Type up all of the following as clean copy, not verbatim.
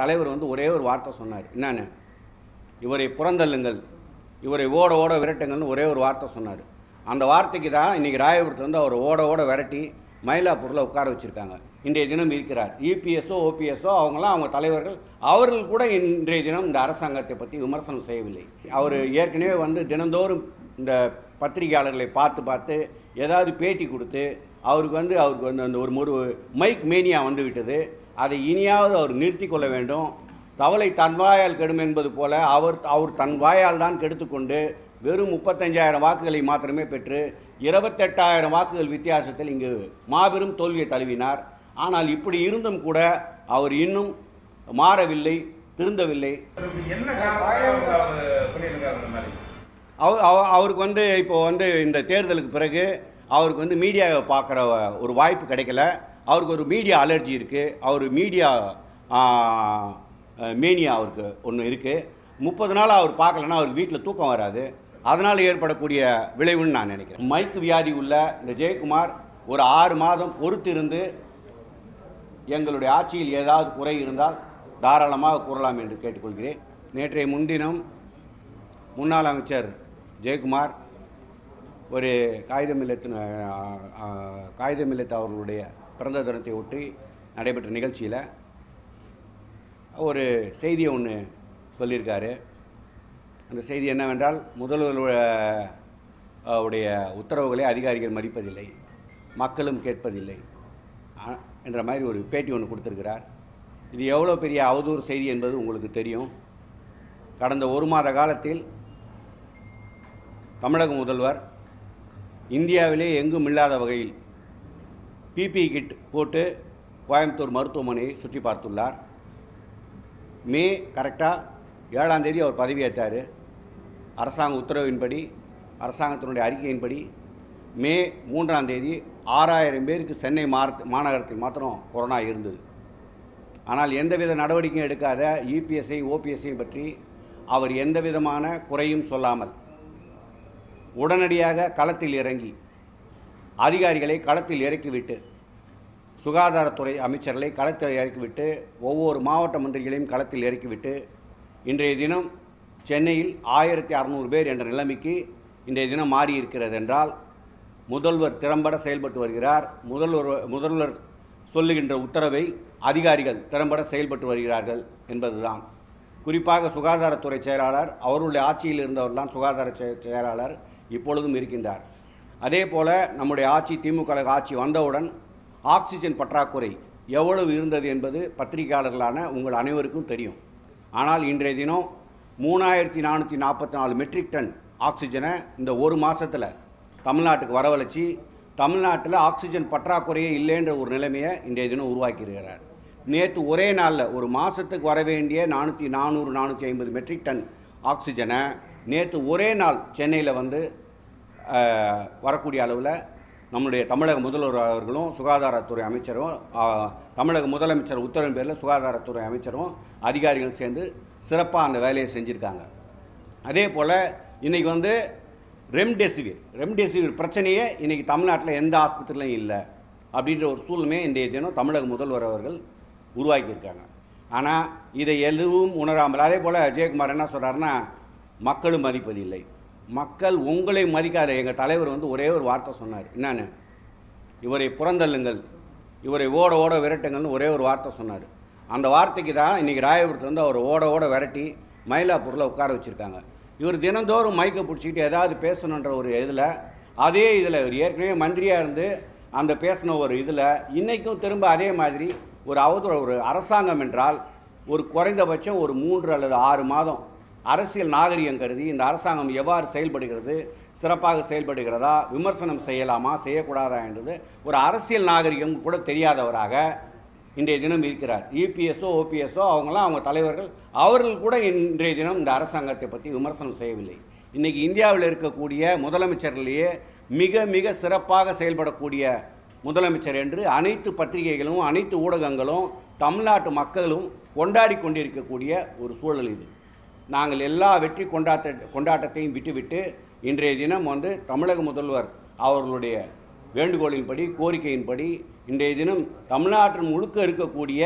தலைவர் வந்து ஒரே ஒரு வார்த்தை சொன்னார். என்னன்னு? இவரை புறந்தள்ளுங்கள், இவரை ஓட ஓட விரட்டுங்கள்னு ஒரே ஒரு வார்த்தை சொன்னார். அந்த வார்த்தைக்கு தான் இன்றைக்கி ராயபுரத்தில் வந்து அவர் ஓட ஓட விரட்டி மயிலாப்பூரில் உட்கார வச்சுருக்காங்க. இன்றைய தினம் இருக்கிறார் இபிஎஸ்ஓ ஓபிஎஸ்ஓ அவங்களாம் அவங்க தலைவர்கள் அவர்கள் கூட இன்றைய தினம் இந்த அரசாங்கத்தை பற்றி விமர்சனம் செய்யவில்லை. அவர் ஏற்கனவே வந்து தினந்தோறும் இந்த பத்திரிகையாளர்களை பார்த்து பார்த்து ஏதாவது பேட்டி கொடுத்து அவருக்கு வந்து அவருக்கு வந்து அந்த ஒரு மைக் மேனியா வந்து விட்டது. அதை இனியாவது அவர் நிறுத்தி கொள்ள வேண்டும். தவளை தன் வாயால் கெடும் என்பது போல அவர் தன் வாயால் தான் கெடுத்துக்கொண்டு வெறும் 35,000 வாக்குகளை மாத்திரமே பெற்று 28,000 வாக்குகள் வித்தியாசத்தில் இங்கு மாபெரும் தோல்வியை தழுவினார். ஆனால் இப்படி இருந்தும் கூட அவர் இன்னும் மாறவில்லை, திருந்தவில்லை. அவருக்கு வந்து இப்போ வந்து இந்த தேர்தலுக்கு பிறகு அவருக்கு வந்து மீடியாவை பார்க்குற ஒரு வாய்ப்பு கிடைக்கல. அவருக்கு ஒரு மீடியா அலர்ஜி இருக்குது, அவர் மீடியா மேனியா அவருக்கு ஒன்று இருக்குது. 30 நாள் அவர் பார்க்கலன்னா அவர் வீட்டில் தூக்கம் வராது. அதனால் ஏற்படக்கூடிய விளைவுன்னு நான் நினைக்கிறேன். மைக்கு வியாதி உள்ள இந்த ஜெயக்குமார் ஒரு 6 மாதம் பொறுத்திருந்து எங்களுடைய ஆட்சியில் ஏதாவது குறை இருந்தால் தாராளமாக கூறலாம் என்று கேட்டுக்கொள்கிறேன். நேற்றைய முன்தினம் முன்னாள் அமைச்சர் ஜெயக்குமார் ஒரு காகிதமில்லத்து அவர்களுடைய பிறந்த தினத்தை ஒட்டி நடைபெற்ற நிகழ்ச்சியில் ஒரு செய்தியை ஒன்று சொல்லியிருக்காரு. அந்த செய்தி என்னவென்றால், முதல்வருடைய உத்தரவுகளை அதிகாரிகள் மதிப்பதில்லை, மக்களும் கேட்பதில்லை என்ற மாதிரி ஒரு பேட்டி ஒன்று கொடுத்துருக்கிறார். இது எவ்வளோ பெரிய அவதூறு செய்தி என்பது உங்களுக்கு தெரியும். கடந்த 1 மாத காலத்தில் தமிழக முதல்வர் இந்தியாவிலே எங்கும் இல்லாத வகையில் பிபி கிட் போட்டு கோயம்புத்தூர் மருத்துவமனையை சுற்றி பார்த்துள்ளார். மே கரெக்டாக 7ஆம் தேதி அவர் பதவியேற்றார். அரசாங்க உத்தரவின்படி, அரசாங்கத்தினுடைய அறிக்கையின்படி மே 3ஆம் தேதி 6,000 பேருக்கு சென்னை மாநகரத்தில் மாத்திரம் கொரோனா இருந்தது. ஆனால் எந்தவித நடவடிக்கையும் எடுக்காத இபிஎஸ்ஐ ஓபிஎஸ்ஐ பற்றி அவர் எந்த விதமான குறையும் சொல்லாமல் உடனடியாக களத்தில் இறங்கி அதிகாரிகளை களத்தில் இறக்கிவிட்டு, சுகாதாரத்துறை அமைச்சர்களை களத்தில் இறக்கிவிட்டு, ஒவ்வொரு மாவட்ட மந்திரிகளையும் களத்தில் இறக்கிவிட்டு இன்றைய தினம் சென்னையில் 1,600 பேர் என்ற நிலைமைக்கு இன்றைய தினம் மாறியிருக்கிறது என்றால் முதல்வர் திறம்பட செயல்பட்டு வருகிறார். முதல்வர் சொல்லுகின்ற உத்தரவை அதிகாரிகள் திறம்பட செயல்பட்டு வருகிறார்கள் என்பதுதான். குறிப்பாக சுகாதாரத்துறை செயலாளர், அவருடைய ஆட்சியில் இருந்தவர்தான் சுகாதார செயலாளர் இப்பொழுதும் இருக்கின்றார். அதே போல் நம்முடைய ஆட்சி, திமுக ஆட்சி வந்தவுடன் ஆக்சிஜன் பற்றாக்குறை எவ்வளவு இருந்தது என்பது பத்திரிகையாளர்களான உங்கள் அனைவருக்கும் தெரியும். ஆனால் இன்றைய தினம் 3,444 மெட்ரிக் டன் ஆக்சிஜனை இந்த 1 மாதத்தில் தமிழ்நாட்டுக்கு வரவழைச்சி தமிழ்நாட்டில் ஆக்சிஜன் பற்றாக்குறையே இல்லைன்ற ஒரு நிலைமையை இன்றைய தினம் உருவாக்கியிருக்கிறார். நேற்று ஒரே நாளில் 1 மாதத்துக்கு வர வேண்டிய 450 மெட்ரிக் டன் ஆக்சிஜனை நேற்று ஒரே நாள் சென்னையில் வந்து வரக்கூடிய அளவில் நம்முடைய தமிழக முதல்வர் அவர்களும் சுகாதாரத்துறை அமைச்சரும் தமிழக முதலமைச்சர் உத்தரவின் பேரில் சுகாதாரத்துறை அமைச்சரும் அதிகாரிகள் சேர்ந்து சிறப்பாக அந்த வேலையை செஞ்சுருக்காங்க. அதே போல் இன்றைக்கி வந்து ரெம்டெசிவிர் பிரச்சனையே இன்றைக்கி தமிழ்நாட்டில் எந்த ஆஸ்பத்திரிலையும் இல்லை அப்படின்ற ஒரு சூழ்நிலை இன்றைய தினம் தமிழக முதல்வர் அவர்கள் உருவாக்கியிருக்காங்க. ஆனால் இதை எதுவும் உணராமல், அதே போல் ஜெயக்குமார் என்ன சொல்கிறாருன்னா, மக்களும் மதிப்பதில்லை, மக்கள் உங்களை மதிக்காத. எங்கள் தலைவர் வந்து ஒரே ஒரு வார்த்தை சொன்னார். என்னன்னு? இவரை புறந்தள்ளுங்கள், இவரை ஓட ஓட விரட்டுங்கள்னு ஒரே ஒரு வார்த்தை சொன்னார். அந்த வார்த்தைக்கு தான் இன்றைக்கி ராயபுரத்தில் வந்து அவர் ஓட ஓட விரட்டி மயிலாப்பூரில் உட்கார வச்சுருக்காங்க. இவர் தினந்தோறும் மைக்கை பிடிச்சிக்கிட்டு ஏதாவது பேசணுன்ற ஒரு இதில், அதே இதில் இவர் ஏற்கனவே மந்திரியாக இருந்து அந்த பேசின ஒரு இதில் இன்றைக்கும் திரும்ப அதே மாதிரி ஒரு அவதூறு. ஒரு அரசாங்கம் என்றால் ஒரு குறைந்தபட்சம் ஒரு 3 அல்லது 6 மாதம் அரசியல் நாகரிகம் கருதி இந்த அரசாங்கம் எவ்வாறு செயல்படுகிறது, சிறப்பாக செயல்படுகிறதா, விமர்சனம் செய்யலாமா செய்யக்கூடாதா என்றது ஒரு அரசியல் நாகரிகம் கூட தெரியாதவராக இன்றைய தினம் இருக்கிறார். இபிஎஸ்ஓ ஓபிஎஸ்ஓ அவங்களாம் அவங்க தலைவர்கள் அவர்கள் கூட இன்றைய தினம் இந்த அரசாங்கத்தை பற்றி விமர்சனம் செய்யவில்லை. இன்றைக்கி இந்தியாவில் இருக்கக்கூடிய முதலமைச்சர்லேயே மிக மிக சிறப்பாக செயல்படக்கூடிய முதலமைச்சர் என்று அனைத்து பத்திரிகைகளும் அனைத்து ஊடகங்களும் தமிழ்நாட்டு மக்களும் கொண்டாடி கொண்டிருக்கக்கூடிய ஒரு சூழல் இது. நாங்கள் எல்லா வெற்றி கொண்டாட்டத்தையும் விட்டுவிட்டு இன்றைய தினம் வந்து தமிழக முதல்வர் அவர்களுடைய வேண்டுகோளின்படி, கோரிக்கையின்படி இன்றைய தினம் தமிழ்நாட்டில் முழுக்க இருக்கக்கூடிய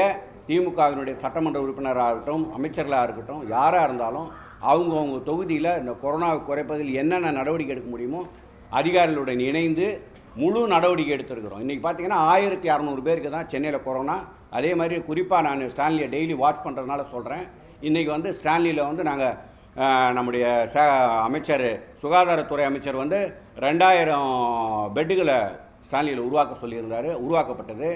திமுகவினுடைய சட்டமன்ற உறுப்பினராக இருக்கட்டும் அமைச்சர்களாக இருக்கட்டும் யாராக இருந்தாலும் அவங்கவுங்க தொகுதியில் இந்த கொரோனாவை குறைப்பதில் என்னென்ன நடவடிக்கை எடுக்க முடியுமோ அதிகாரிகளுடன் இணைந்து முழு நடவடிக்கை எடுத்துருக்கிறோம். இன்றைக்கி பார்த்தீங்கன்னா 1600 பேருக்கு தான் சென்னையில் கொரோனா. அதே மாதிரி குறிப்பாக நான் ஸ்டான்லியை டெய்லி வாட்ச் பண்ணுறதுனால சொல்கிறேன், இன்றைக்கி வந்து ஸ்டான்லியில் வந்து நாங்கள் நம்முடைய அமைச்சர் சுகாதாரத்துறை அமைச்சர் வந்து 2000 பெட்டுகளை ஸ்டான்லியில் உருவாக்க சொல்லியிருந்தார், உருவாக்கப்பட்டது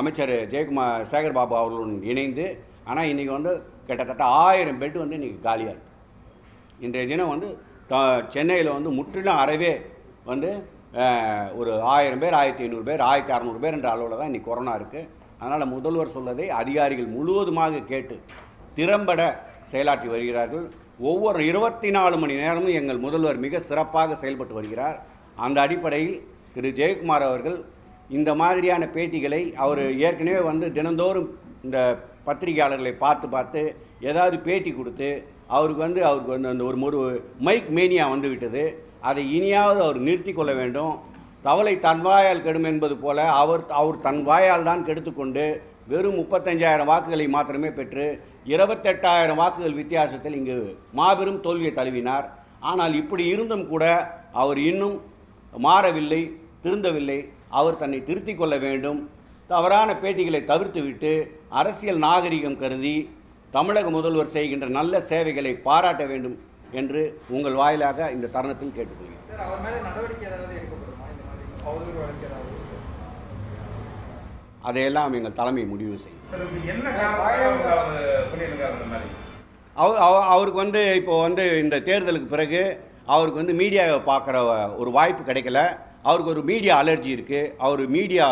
அமைச்சர் ஜெயக்குமார் சேகர் பாபு அவர்களுடன் இணைந்து. ஆனால் இன்றைக்கி வந்து கிட்டத்தட்ட 1000 பெட்டு வந்து இன்றைக்கி காலியாக இருக்குது. இன்றைய தினம் வந்து சென்னையில் வந்து முற்றிலும் அறவே வந்து ஒரு 1000 பேர் 1500 பேர் 1600 பேர் என்ற அளவில் தான் இன்றைக்கி கொரோனா இருக்குது. அதனால் முதல்வர் சொல்லதை அதிகாரிகள் முழுவதுமாக கேட்டு திறம்பட செயலாற்றி வருகிறார்கள். ஒவ்வொரு 24 மணி நேரமும் எங்கள் முதல்வர் மிக சிறப்பாக செயல்பட்டு வருகிறார். அந்த அடிப்படையில் திரு ஜெயக்குமார் அவர்கள் இந்த மாதிரியான பேட்டிகளை அவர் ஏற்கனவே வந்து தினந்தோறும் இந்த பத்திரிகையாளர்களை பார்த்து ஏதாவது பேட்டி கொடுத்து அவருக்கு வந்து அந்த ஒரு மைக் மேனியா வந்துவிட்டது. அதை இனியாவது அவர் நிறுத்தி கொள்ள வேண்டும். தவளை தன் வாயால் கெடும் என்பது போல அவர் தன் வாயால் தான் கெடுத்துக்கொண்டு வெறும் 35,000 வாக்குகளை மாத்திரமே பெற்று 28,000 வாக்குகள் வித்தியாசத்தில் இங்கு மாபெரும் தோல்வியை தழுவினார். ஆனால் இப்படி இருந்தும் கூட அவர் இன்னும் மாறவில்லை, திருந்தவில்லை. அவர் தன்னை திருத்திக் கொள்ள வேண்டும். தவறான பேட்டிகளை தவிர்த்துவிட்டு அரசியல் நாகரிகம் கருதி தமிழக முதல்வர் செய்கின்ற நல்ல சேவைகளை பாராட்ட வேண்டும் என்று உங்கள் வாயிலாக இந்த தருணத்தில் கேட்டுக்கொள்கிறேன். அதையெல்லாம் எங்கள் தலைமை முடிவு செய்யும். அவருக்கு வந்து இப்போ வந்து இந்த தேர்தலுக்கு பிறகு அவருக்கு வந்து மீடியாவை பார்க்குற ஒரு வாய்ப்பு கிடைக்கல. அவருக்கு ஒரு மீடியா அலர்ஜி இருக்குது. அவர் மீடியா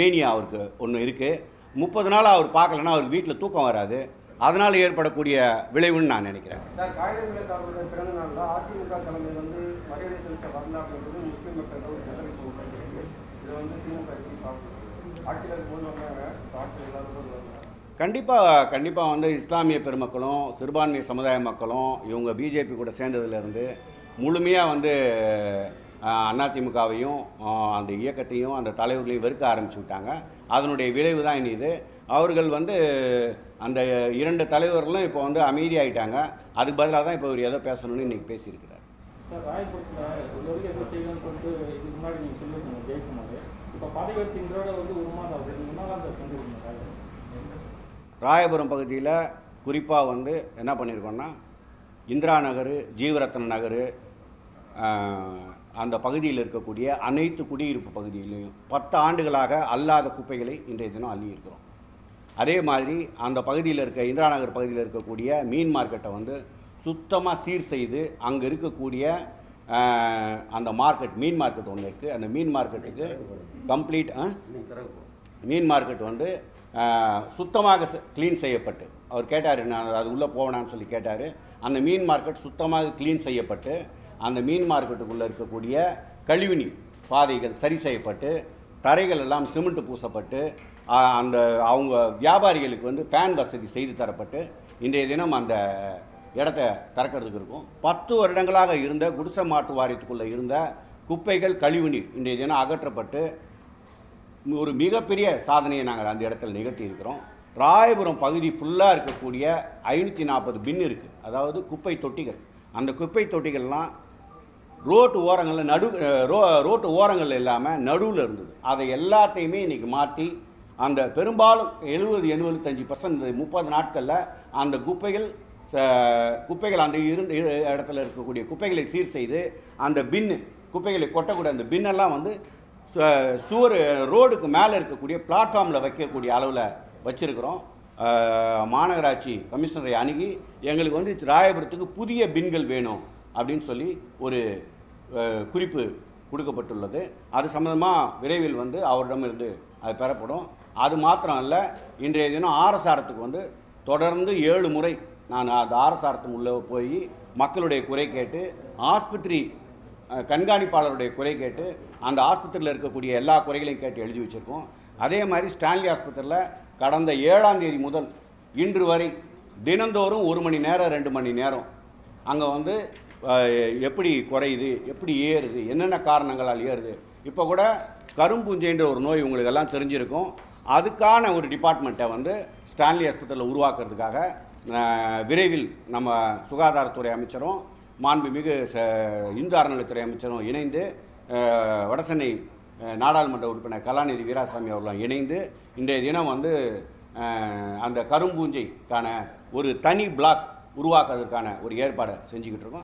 மேனியா அவருக்கு ஒன்று இருக்குது. 30 நாள் அவர் பார்க்கலன்னா அவருக்கு வீட்டில் தூக்கம் வராது. அதனால் ஏற்படக்கூடிய விளைவுன்னு நான் நினைக்கிறேன். கண்டிப்பாக வந்து இஸ்லாமிய பெருமக்களும் சிறுபான்மை சமுதாய மக்களும் இவங்க பிஜேபி கூட சேர்ந்ததுலேருந்து முழுமையாக வந்து அதிமுகவையும் அந்த இயக்கத்தையும் அந்த தலைவர்களையும் வெறுக்க ஆரம்பிச்சு விட்டாங்க. அதனுடைய விளைவு தான் இனி இது. அவர்கள் வந்து அந்த 2 தலைவர்களும் இப்போ வந்து அமைதியாகிட்டாங்க. அதுக்கு பதிலாக தான் இப்போ இவர் எதோ பேசணும்னு இன்றைக்கி பேசியிருக்கிறார். ராயபுரம் பகுதியில் குறிப்பாக வந்து என்ன பண்ணியிருக்கோன்னா இந்திரா நகர், ஜீவரத்ன நகர் அந்த பகுதியில் இருக்கக்கூடிய அனைத்து குடியிருப்பு பகுதியிலையும் 10 ஆண்டுகளாக அல்லாத குப்பைகளை இன்றைய தினம் அள்ளி இருக்கிறோம். அதே மாதிரி அந்த பகுதியில் இருக்க இந்திரா நகர் பகுதியில் இருக்கக்கூடிய மீன் மார்க்கெட்டை வந்து சுத்தமாக சீர் செய்து அங்கே இருக்கக்கூடிய அந்த மார்க்கெட் மீன் மார்க்கெட் ஒன்று இருக்குது. அந்த மீன் மார்க்கெட்டுக்கு கம்ப்ளீட் மீன் மார்க்கெட் வந்து சுத்தமாக க்ளீன் செய்யப்பட்டு அவர் கேட்டார், நான் அது உள்ளே போவேனான்னு சொல்லி கேட்டார். அந்த மீன் மார்க்கெட் சுத்தமாக க்ளீன் செய்யப்பட்டு அந்த மீன் மார்க்கெட்டுக்குள்ளே இருக்கக்கூடிய கழிவுநீர் பாதைகள் சரி செய்யப்பட்டு தரைகள் எல்லாம் சிமெண்ட் பூசப்பட்டு அந்த அவங்க வியாபாரிகளுக்கு வந்து ஃபேன் வசதி செய்து தரப்பட்டு இன்றைய தினம் அந்த இடத்த திறக்கிறதுக்கு இருக்கும். 10 வருடங்களாக இருந்த குடிசை மாட்டு வாரியத்துக்குள்ளே இருந்த குப்பைகள் கழிவுநீர் இன்றைய தினம் அகற்றப்பட்டு ஒரு மிகப்பெரிய சாதனையை நாங்கள் அந்த இடத்துல நிகழ்த்தி இருக்கிறோம். ராயபுரம் பகுதி ஃபுல்லாக இருக்கக்கூடிய 540 பின் இருக்குது. அதாவது குப்பை தொட்டிகள். அந்த குப்பை தொட்டிகள்லாம் ரோட்டு ஓரங்களில் ரோட்டு ஓரங்கள் இல்லாமல் நடுவில் இருந்தது. அதை எல்லாத்தையுமே இன்றைக்கி மாற்றி அந்த பெரும்பாலும் 70-75% 30 நாட்களில் அந்த குப்பைகள் அந்த இருந்த இடத்துல இருக்கக்கூடிய குப்பைகளை சீர் செய்து அந்த பின்னு குப்பைகளை கொட்டக்கூடிய அந்த பின்னெல்லாம் வந்து சுவர் ரோடுக்கு மேலே இருக்கக்கூடிய பிளாட்ஃபார்மில் வைக்கக்கூடிய அளவில் வச்சுருக்கிறோம். மாநகராட்சி கமிஷனரை அணுகி எங்களுக்கு வந்து ராயபுரத்துக்கு புதிய பின்கள் வேணும் அப்படின்னு சொல்லி ஒரு குறிப்பு கொடுக்கப்பட்டுள்ளது. அது சம்பந்தமாக விரைவில் வந்து அவரிடமிருந்து அது பெறப்படும். அது மாத்திரம் அல்ல, இன்றைய தினம் RSRத்துக்கு வந்து தொடர்ந்து 7 முறை நான் அந்த RSRத்துக்கு உள்ளே போய் மக்களுடைய குறை கேட்டு ஆஸ்பத்திரி கண்காணிப்பாளருடைய குறை கேட்டு அந்த ஆஸ்பத்திரியில் இருக்கக்கூடிய எல்லா குறைகளையும் கேட்டு எழுதி வச்சுருக்கோம். அதே மாதிரி ஸ்டான்லி ஆஸ்பத்திரியில் கடந்த 7ஆம் தேதி முதல் இன்று வரை தினந்தோறும் 1 மணி நேரம் 2 மணி நேரம் அங்கே வந்து எப்படி குறையுது, எப்படி ஏறுது, என்னென்ன காரணங்களால் ஏறுது. இப்போ கூட கரும்பூஞ்சைன்ற ஒரு நோய் உங்களுக்கு எல்லாம் தெரிஞ்சிருக்கும். அதுக்கான ஒரு டிபார்ட்மெண்ட்டை வந்து ஸ்டான்லி ஹாஸ்பிட்டலில் உருவாக்குறதுக்காக விரைவில் நம்ம சுகாதாரத்துறை அமைச்சரும் மாண்புமிகு இந்து அறநிலைத்துறை அமைச்சரும் இணைந்து வடசென்னை நாடாளுமன்ற உறுப்பினர் கலாநிதி வீராசாமி அவர்களும் இணைந்து இன்றைய தினம் வந்து அந்த கரும்பூஞ்சைக்கான ஒரு தனி பிளாக் உருவாக்குவதற்கான ஒரு ஏற்பாடு செஞ்சுக்கிட்டு இருக்கோம்.